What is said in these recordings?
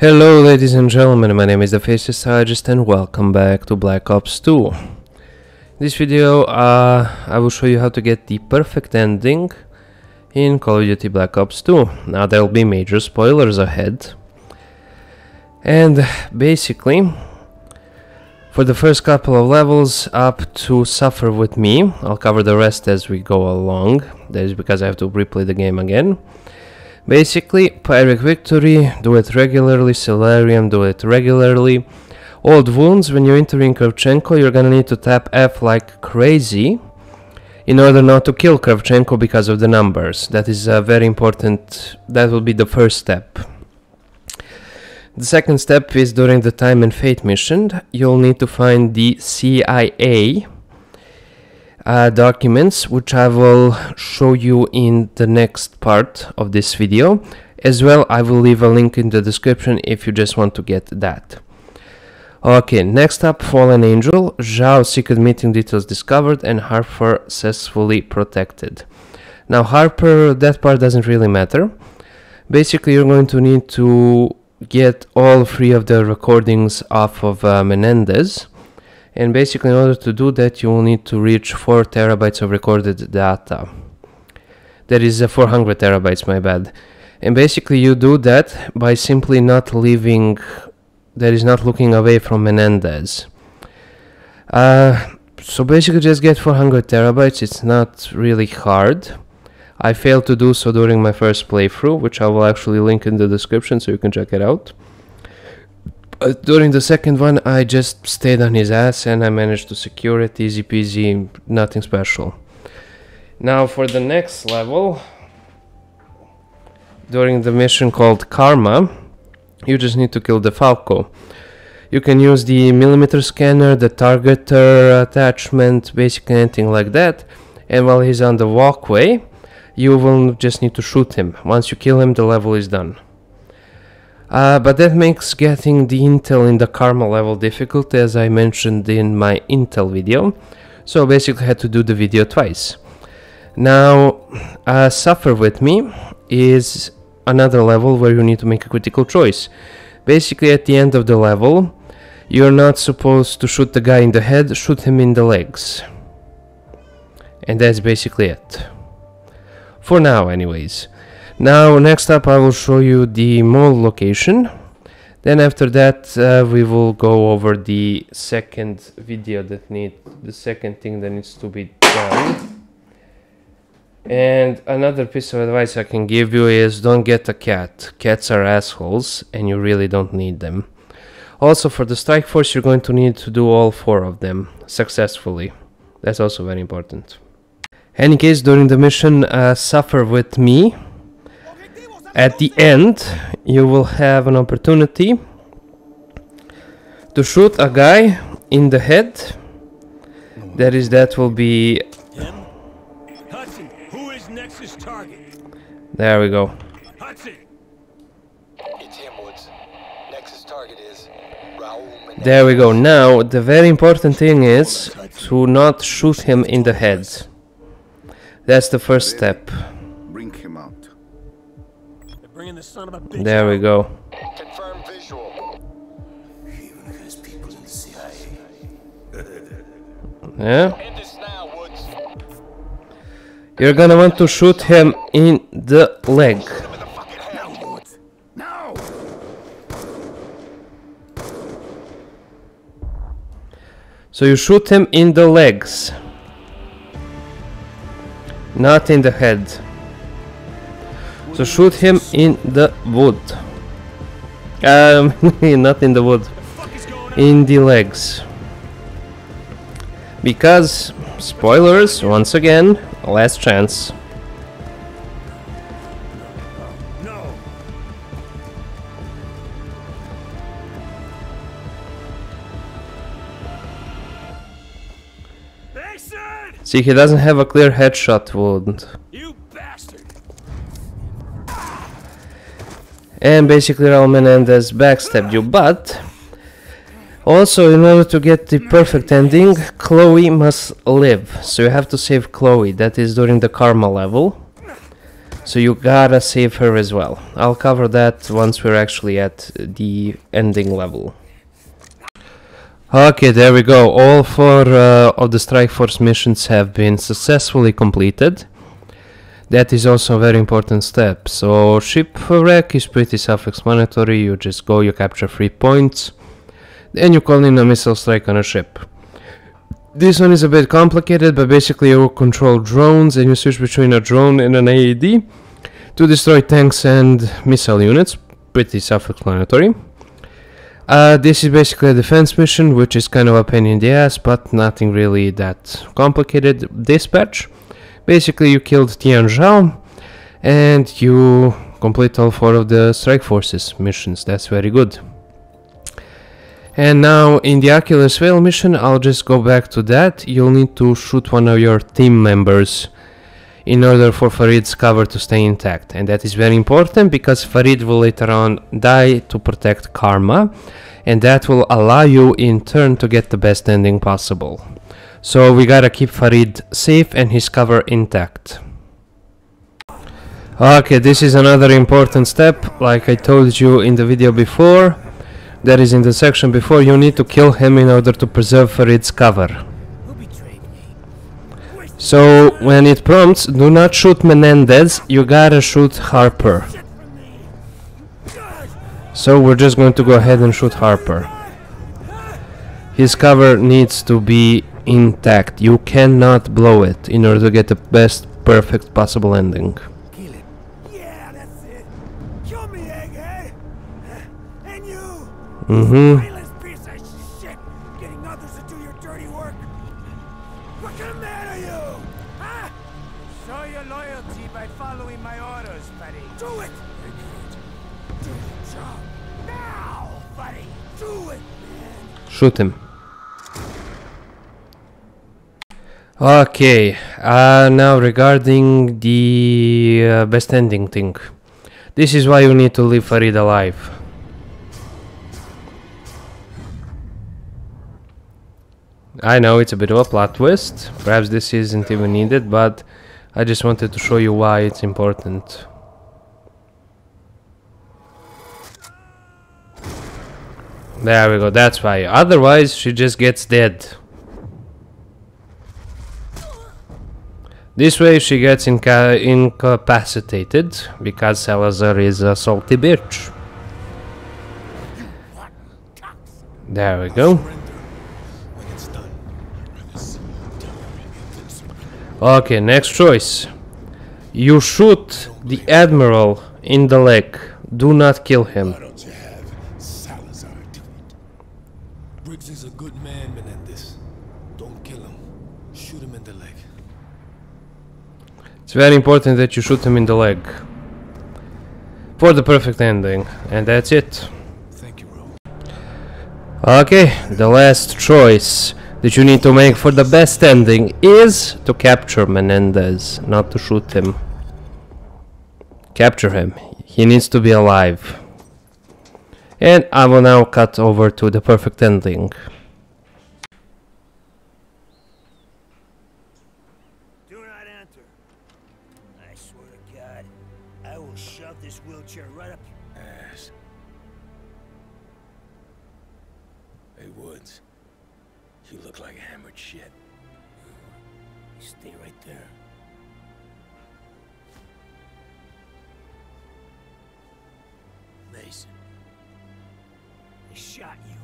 Hello ladies and gentlemen, my name is The Faceless Strategist and welcome back to Black Ops 2. In this video I will show you how to get the perfect ending in Call of Duty Black Ops 2. Now there will be major spoilers ahead. And basically, for the first couple of levels up to Suffer With Me, I'll cover the rest as we go along. That is because I have to replay the game again. Basically, Pyrrhic Victory, do it regularly, Celerium, do it regularly. Old Wounds, when you're entering Kravchenko, you're gonna need to tap F like crazy in order not to kill Kravchenko because of the numbers. That is very important, that will be the first step. The second step is during the Time and Fate mission, you'll need to find the CIA documents, which I will show you in the next part of this video. As well, I will leave a link in the description if you just want to get that. Okay, next up, Fallen Angel, Zhao's secret meeting details discovered and Harper successfully protected. Now Harper, that part doesn't really matter. Basically, you're going to need to get all three of the recordings off of Menendez, and basically in order to do that you will need to reach 4 terabytes of recorded data. That is 400 terabytes, my bad. And basically you do that by simply not leaving, that is not looking away from Menendez. So basically just get 400 terabytes, it's not really hard. I failed to do so during my first playthrough, which I will actually link in the description so you can check it out. During the second one, I just stayed on his ass and I managed to secure it, easy peasy, nothing special. Now for the next level, during the mission called Karma, you just need to kill the Falco. You can use the millimeter scanner, the targeter attachment, basically anything like that, and while he's on the walkway, you will just need to shoot him. Once you kill him, the level is done. But that makes getting the intel in the Karma level difficult, as I mentioned in my intel video. So basically I had to do the video twice. Now, Suffer With Me is another level where you need to make a critical choice. Basically at the end of the level, you're not supposed to shoot the guy in the head, shoot him in the legs. And that's basically it. For now, anyways. Now, next up I will show you the mole location. Then after that we will go over the second video that needs to be done. And another piece of advice I can give you is don't get a cat. Cats are assholes and you really don't need them. Also for the strike force you're going to need to do all 4 of them successfully. That's also very important. Any case, during the mission Suffer With Me, at the end, you will have an opportunity to shoot a guy in the head. That is, that will be... Hudson, who is Nexus target? There we go. Hudson. It's him, Woods. Nexus target is Raul. There we go. Now, the very important thing is to not shoot him in the head. That's the first step. Bring him out. There we go. Confirm visual. Yeah. You're gonna want to shoot him in the leg. So you shoot him in the legs, not in the head. So shoot him in the wood. Not in the wood. In the legs. Because, spoilers, once again, last chance. See, he doesn't have a clear headshot wound. And basically Raul Menendez backstabbed you, but also in order to get the perfect ending, Chloe must live. So you have to save Chloe, that is during the Karma level. So you gotta save her as well. I'll cover that once we're actually at the ending level. Okay, there we go. All four of the Strike Force missions have been successfully completed. That is also a very important step. So shipwreck is pretty self-explanatory. You just go, you capture 3 points, then you call in a missile strike on a ship. This one is a bit complicated, but basically you control drones and you switch between a drone and an AED to destroy tanks and missile units. Pretty self-explanatory. This is basically a defense mission, which is kind of a pain in the ass, but nothing really that complicated. Dispatch. Basically, you killed Tian Zhao, and you complete all four of the Strike Forces missions. That's very good. And now, in the Achilles Veil mission, I'll just go back to that. You'll need to shoot one of your team members in order for Farid's cover to stay intact. And that is very important, because Farid will later on die to protect Karma, and that will allow you, in turn, to get the best ending possible. So we gotta keep Farid safe and his cover intact. Okay, this is another important step. Like I told you in the video before, that is in the section before, you need to kill him in order to preserve Farid's cover. So when it prompts, do not shoot Menendez, you gotta shoot Harper. So we're just going to go ahead and shoot Harper. His cover needs to be intact. You cannot blow it in order to get the best perfect possible ending. Kill it. Yeah, that's it. Kill me, egghead. And you. Mindless piece of shit, getting others to do your dirty work. What kind of man are you? Huh? Show your loyalty by following my orders, buddy. Do it. Do the job now, buddy. Do it, man. Shoot him. Okay, now regarding the best ending thing. This is why you need to leave Farid alive. I know it's a bit of a plot twist, perhaps this isn't even needed, but I just wanted to show you why it's important. There we go, that's why, otherwise she just gets dead. This way she gets incapacitated, because Salazar is a salty bitch. There we go. Okay, next choice. You shoot the Admiral in the leg. Do not kill him. Why don't you have Salazar do it? Briggs is a good man, Menendez. Don't kill him. Shoot him in the leg. It's very important that you shoot him in the leg for the perfect ending, and that's it. Thank you, Raul. Okay, the last choice that you need to make for the best ending is to capture Menendez, not to shoot him. Capture him. He needs to be alive. And I will now cut over to the perfect ending. Mason, they shot you.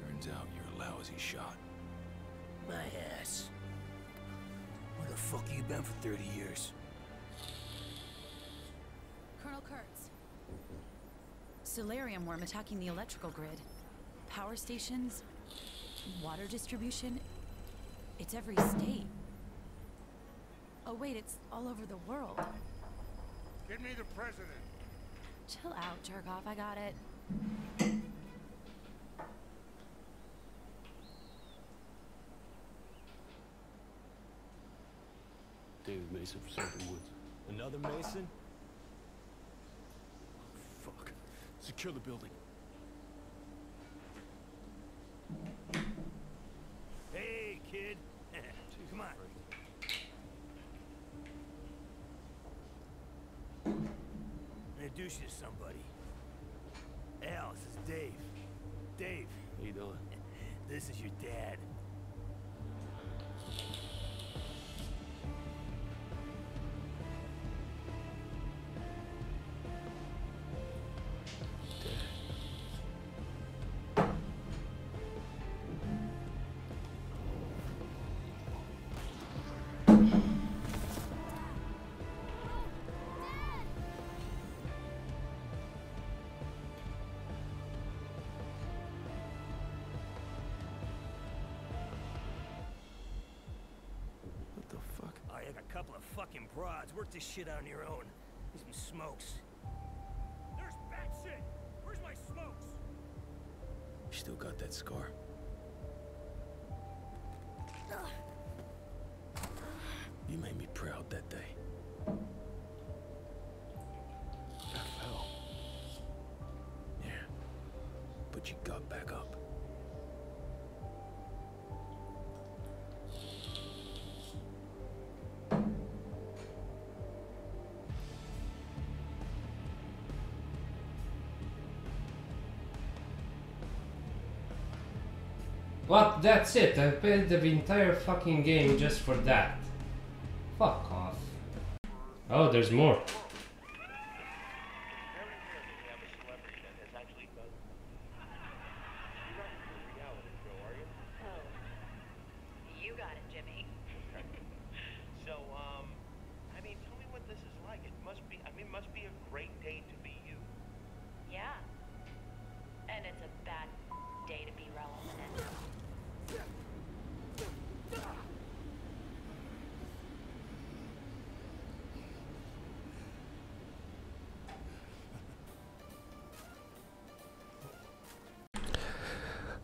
Turns out you're a lousy shot. My ass. Where the fuck you been for 30 years? Colonel Kurtz. Celerium worm attacking the electrical grid. Power stations, water distribution. It's every state. Oh wait, it's all over the world. Give me the president. Chill out, Jerkoff, I got it. David Mason from Silverwoods. Another Mason? Oh, fuck. Secure the building. Hey, kid. Come on. Introduce you to somebody. Al, this is Dave. Dave. How you doing? This is your dad. A couple of fucking prods. Work this shit out on your own. Need some smokes. There's bat shit. Where's my smokes? You still got that scar? You made me proud that day. I fell. Yeah. But you got back up. What? That's it? I played the entire fucking game just for that. Fuck off. Oh, there's more.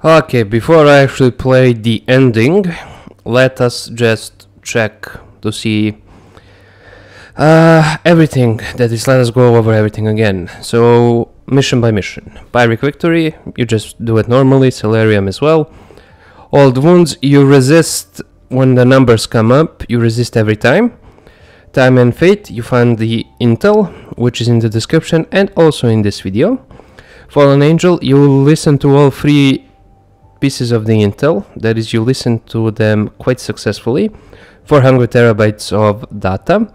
Okay, before I actually play the ending, let us just check to see everything. That is, let us go over everything again. So, mission by mission. Pyrrhic Victory, you just do it normally, Celerium as well. Old Wounds, you resist when the numbers come up, you resist every time. Time and Fate, you find the intel, which is in the description and also in this video. Fallen Angel, you listen to all three pieces of the intel, that is, you listen to them quite successfully. 400 terabytes of data.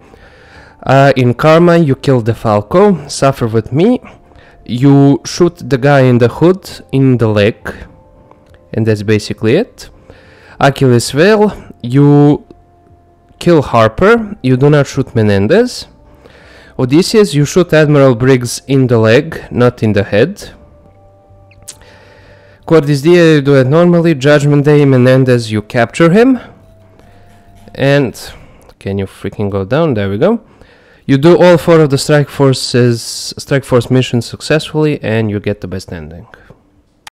In Karma, you kill the Falco. Suffer With Me, you shoot the guy in the hood in the leg, and that's basically it. Achilles Veil, you kill Harper, you do not shoot Menendez. Odysseus, you shoot Admiral Briggs in the leg, not in the head. Cordis Dia, you do it normally. Judgment Day, Menendez, you capture him. And can you freaking go down? There we go. You do all four of the Strike Force missions successfully, and you get the best ending.